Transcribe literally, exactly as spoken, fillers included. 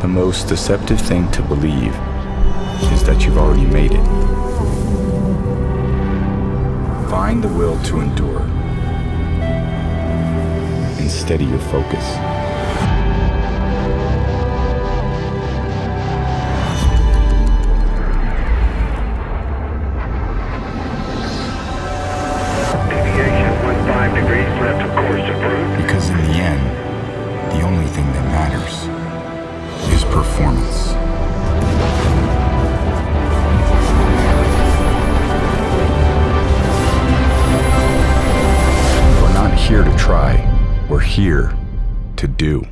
The most deceptive thing to believe is that you've already made it. Find the will to endure and steady your focus. Deviation one five degrees left of course approved. Because in the end, the only thing that matters is performance. We're not here to try, we're here to do.